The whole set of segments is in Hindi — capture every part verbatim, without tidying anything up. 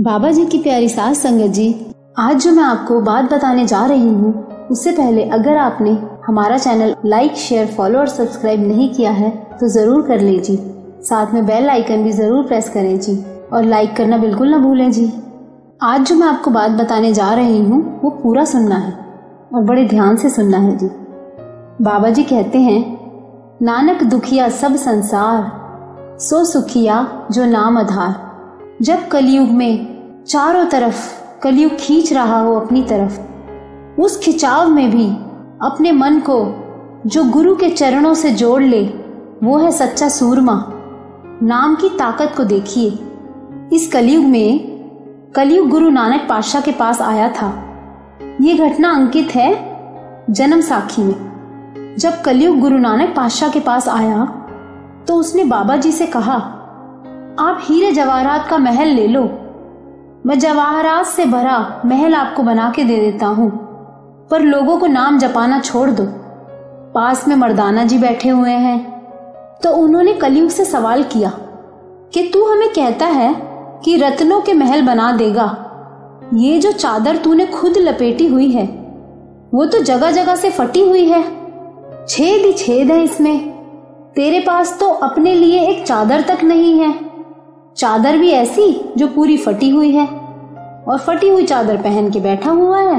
बाबा जी की प्यारी सास संगत जी, आज जो मैं आपको बात बताने जा रही हूँ, उससे पहले अगर आपने हमारा चैनल लाइक, शेयर, फॉलो और सब्सक्राइब नहीं किया है तो जरूर कर लीजिए। साथ में बेल आइकन भी जरूर प्रेस करें जी, और लाइक करना बिल्कुल ना भूलें जी। आज जो मैं आपको बात बताने जा रही हूँ वो पूरा सुनना है और बड़े ध्यान से सुनना है जी। बाबा जी कहते हैं, नानक दुखिया सब संसार, सो सुखिया जो नाम आधार। जब कलयुग में चारों तरफ कलयुग खींच रहा हो अपनी तरफ, उस खिंचाव में भी अपने मन को जो गुरु के चरणों से जोड़ ले, वो है सच्चा सूरमा। नाम की ताकत को देखिए। इस कलयुग में कलयुग गुरु नानक पातशाह के पास आया था। ये घटना अंकित है जन्म साखी में। जब कलयुग गुरु नानक पातशाह के पास आया तो उसने बाबा जी से कहा, आप हीरे जवाहरात का महल ले लो, मैं जवाहरात से भरा महल आपको बना के दे देता हूँ, पर लोगों को नाम जपाना छोड़ दो। पास में मर्दाना जी बैठे हुए हैं, तो उन्होंने कलयुग से सवाल किया कि तू हमें कहता है कि रत्नों के महल बना देगा, ये जो चादर तूने खुद लपेटी हुई है वो तो जगह जगह से फटी हुई है, छेद ही छेद है इसमें, तेरे पास तो अपने लिए एक चादर तक नहीं है, चादर भी ऐसी जो पूरी फटी हुई है, और फटी हुई चादर पहन के बैठा हुआ है,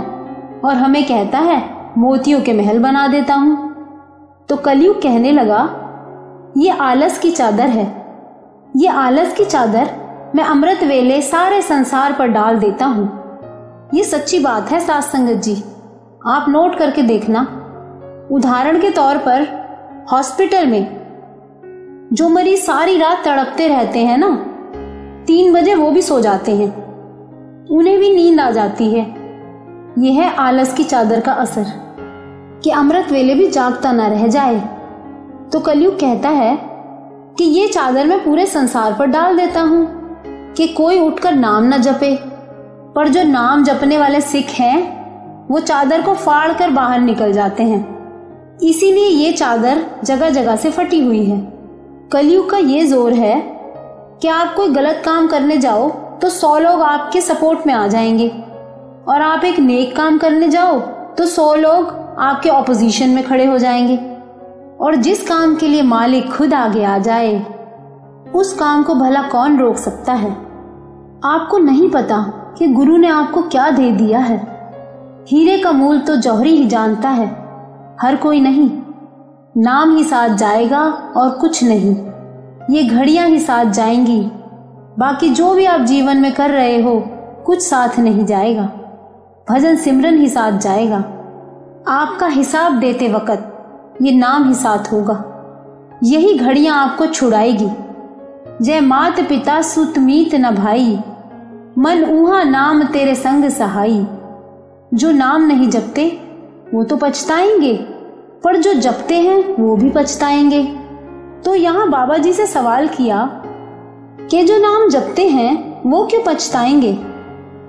और हमें कहता है मोतियों के महल बना देता हूं। तो कलयुग कहने लगा, ये आलस की चादर है, ये आलस की चादर मैं अमृत वेले सारे संसार पर डाल देता हूं। ये सच्ची बात है सात संगत जी, आप नोट करके देखना। उदाहरण के तौर पर हॉस्पिटल में जो मरीज सारी रात तड़पते रहते हैं ना, तीन बजे वो भी सो जाते हैं, उन्हें भी नींद आ जाती है। यह है आलस की चादर का असर, कि अमृत वेले भी जागता ना रह जाए। तो कलयुग कहता है कि ये चादर मैं पूरे संसार पर डाल देता हूँ कि कोई उठकर नाम ना जपे, पर जो नाम जपने वाले सिख हैं वो चादर को फाड़ कर बाहर निकल जाते हैं, इसीलिए ये चादर जगह जगह से फटी हुई है। कलयुग का ये जोर है कि आप कोई गलत काम करने जाओ तो सौ लोग आपके सपोर्ट में आ जाएंगे, और आप एक नेक काम करने जाओ तो सौ लोग आपके ऑपोजिशन में खड़े हो जाएंगे। और जिस काम के लिए मालिक खुद आगे आ जाए, उस काम को भला कौन रोक सकता है। आपको नहीं पता कि गुरु ने आपको क्या दे दिया है। हीरे का मूल तो जौहरी ही जानता है, हर कोई नहीं। नाम ही साथ जाएगा और कुछ नहीं, ये घड़ियां ही साथ जाएंगी, बाकी जो भी आप जीवन में कर रहे हो कुछ साथ नहीं जाएगा। भजन सिमरन ही साथ जाएगा। आपका हिसाब देते वक्त ये नाम ही साथ होगा, यही घड़ियां आपको छुड़ाएगी। जय मात पिता सुत मीत न भाई, मन ऊहा नाम तेरे संग सहाई। जो नाम नहीं जपते वो तो पछताएंगे, पर जो जपते हैं वो भी पछताएंगे। तो यहाँ बाबा जी से सवाल किया कि जो नाम जपते हैं वो क्यों पछताएंगे?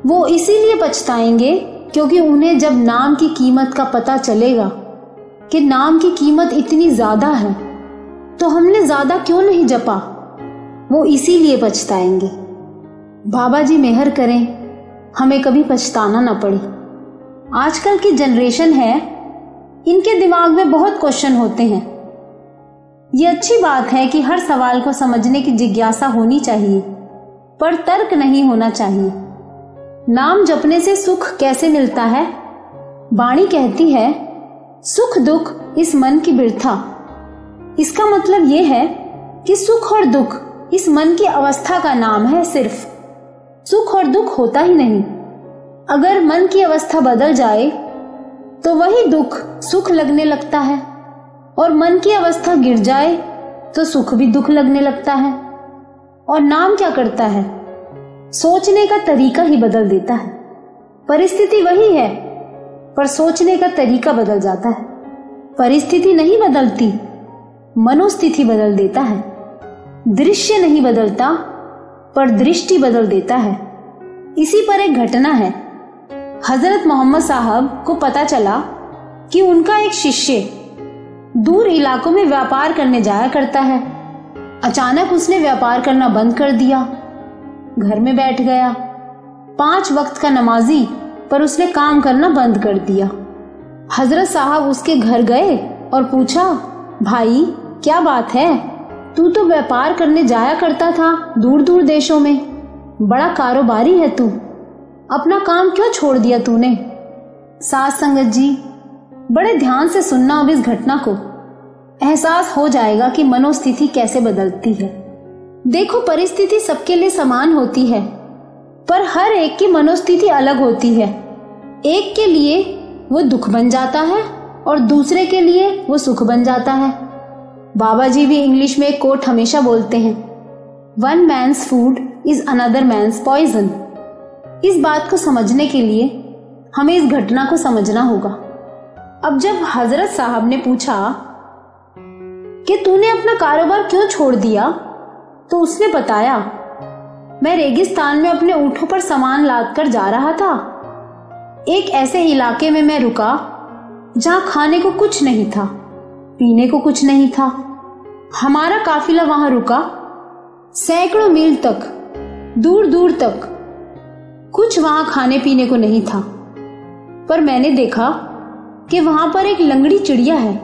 वो इसीलिए पछताएंगे क्योंकि उन्हें जब नाम की कीमत का पता चलेगा कि नाम की कीमत इतनी ज्यादा है, तो हमने ज्यादा क्यों नहीं जपा, वो इसीलिए पछताएंगे। बाबा जी मेहर करें, हमें कभी पछताना ना पड़े। आजकल की जनरेशन है, इनके दिमाग में बहुत क्वेश्चन होते हैं। ये अच्छी बात है कि हर सवाल को समझने की जिज्ञासा होनी चाहिए, पर तर्क नहीं होना चाहिए। नाम जपने से सुख कैसे मिलता है? वाणी कहती है, सुख दुख इस मन की बिरथा। इसका मतलब ये है कि सुख और दुख इस मन की अवस्था का नाम है सिर्फ, सुख और दुख होता ही नहीं। अगर मन की अवस्था बदल जाए तो वही दुख सुख लगने लगता है, और मन की अवस्था गिर जाए तो सुख भी दुख लगने लगता है। और नाम क्या करता है? सोचने का तरीका ही बदल देता है। परिस्थिति वही है, पर सोचने का तरीका बदल जाता है। परिस्थिति नहीं बदलती, मनोस्थिति बदल देता है। दृश्य नहीं बदलता, पर दृष्टि बदल देता है। इसी पर एक घटना है। हजरत मोहम्मद साहब को पता चला कि उनका एक शिष्य दूर इलाकों में व्यापार करने जाया करता है। अचानक उसने व्यापार करना बंद कर दिया, घर में बैठ गया। पांच वक्त का नमाजी, पर उसने काम करना बंद कर दिया। हजरत साहब उसके घर गए और पूछा, भाई क्या बात है, तू तो व्यापार करने जाया करता था दूर दूर देशों में, बड़ा कारोबारी है तू, अपना काम क्यों छोड़ दिया तूने? साध संगत जी, बड़े ध्यान से सुनना अब इस घटना को, एहसास हो जाएगा कि मनोस्थिति कैसे बदलती है। देखो, परिस्थिति सबके लिए समान होती है, पर हर एक की मनोस्थिति अलग होती है। एक के लिए वो दुख बन जाता है और दूसरे के लिए वो सुख बन जाता है। बाबा जी भी इंग्लिश में एक कोट हमेशा बोलते हैं, one man's food is another man's poison. इस बात को समझने के लिए हमें इस घटना को समझना होगा। अब जब हजरत साहब ने पूछा कि तूने अपना कारोबार क्यों छोड़ दिया, तो उसने बताया, मैं रेगिस्तान में अपने ऊँटों पर सामान लाद कर जा रहा था। एक ऐसे इलाके में मैं रुका जहाँ खाने को कुछ नहीं था, पीने को कुछ नहीं था। हमारा काफिला वहां रुका, सैकड़ों मील तक, दूर दूर तक, कुछ वहां खाने पीने को नहीं था। पर मैंने देखा कि वहां पर एक लंगड़ी चिड़िया है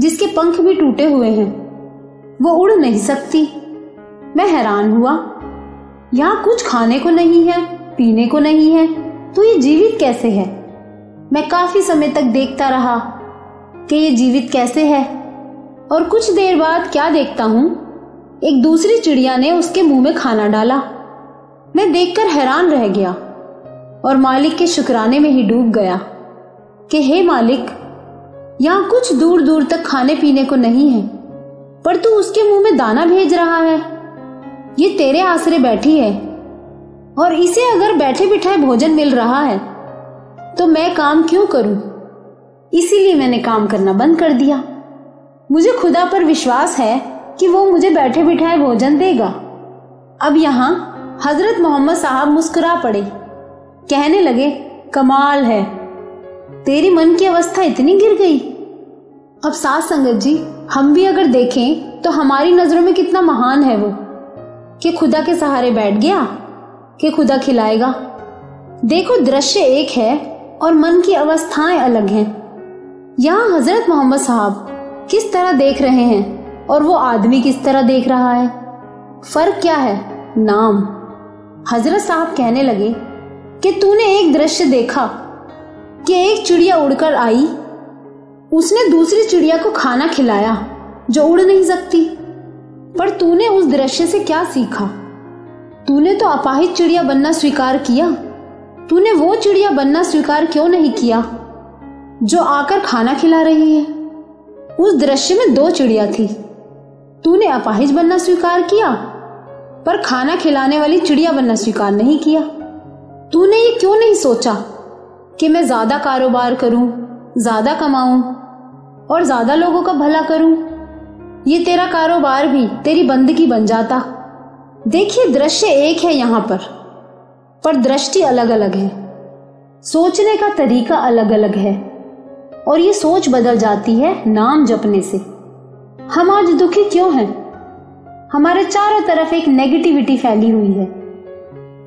जिसके पंख भी टूटे हुए हैं, वो उड़ नहीं सकती। मैं हैरान हुआ, यहाँ कुछ खाने को नहीं है, पीने को नहीं है, तो ये जीवित कैसे है? मैं काफी समय तक देखता रहा कि ये जीवित कैसे है, और कुछ देर बाद क्या देखता हूँ, एक दूसरी चिड़िया ने उसके मुंह में खाना डाला। मैं देखकर हैरान रह गया और मालिक के शुक्राने में ही डूब गया कि हे मालिक, यहाँ कुछ दूर दूर तक खाने पीने को नहीं है, पर तू उसके मुंह में दाना भेज रहा है। ये तेरे आसरे बैठी है और इसे अगर बैठे बिठाए भोजन मिल रहा है, तो मैं काम क्यों करूं? इसीलिए मैंने काम करना बंद कर दिया। मुझे खुदा पर विश्वास है कि वो मुझे बैठे बिठाए भोजन देगा। अब यहाँ हजरत मोहम्मद साहब मुस्कुरा पड़े, कहने लगे, कमाल है, तेरी मन की अवस्था इतनी गिर गई। अब साध संगत जी, हम भी अगर देखें तो हमारी नजरों में कितना महान है वो, कि खुदा के सहारे बैठ गया कि खुदा खिलाएगा। देखो, दृश्य एक है और मन की अवस्थाएं अलग हैं। यहाँ हजरत मोहम्मद साहब किस तरह देख रहे हैं और वो आदमी किस तरह देख रहा है, फर्क क्या है? नाम। हजरत साहब कहने लगे कि तूने एक दृश्य देखा कि एक चिड़िया उड़कर आई, उसने दूसरी चिड़िया को खाना खिलाया जो उड़ नहीं सकती, पर तूने उस दृश्य से क्या सीखा? तूने तो अपाहिज चिड़िया बनना स्वीकार किया, तूने वो चिड़िया बनना स्वीकार क्यों नहीं किया जो आकर खाना खिला रही है? उस दृश्य में दो चिड़िया थी, तूने अपाहिज बनना स्वीकार किया पर खाना खिलाने वाली चिड़िया बनना स्वीकार नहीं किया। तूने ये क्यों नहीं सोचा कि मैं ज्यादा कारोबार करूं, ज्यादा कमाऊं और ज्यादा लोगों का भला करूं? ये तेरा कारोबार भी तेरी बंदगी बन जाता। देखिए, दृश्य एक है यहाँ पर, पर दृष्टि अलग अलग है, सोचने का तरीका अलग अलग है, और ये सोच बदल जाती है नाम जपने से। हम आज दुखी क्यों हैं? हमारे चारों तरफ एक नेगेटिविटी फैली हुई है।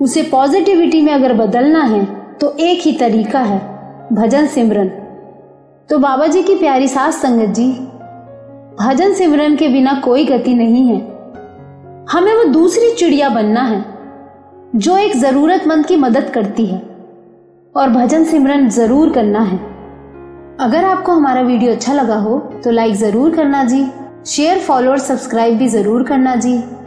उसे पॉजिटिविटी में अगर बदलना है तो एक ही तरीका है, भजन सिमरन। तो बाबा जी की प्यारी साध संगत जी, भजन सिमरन के बिना कोई गति नहीं है। हमें वो दूसरी चिड़िया बनना है जो एक जरूरतमंद की मदद करती है, और भजन सिमरन जरूर करना है। अगर आपको हमारा वीडियो अच्छा लगा हो तो लाइक जरूर करना जी, शेयर, फॉलो और सब्सक्राइब भी जरूर करना जी।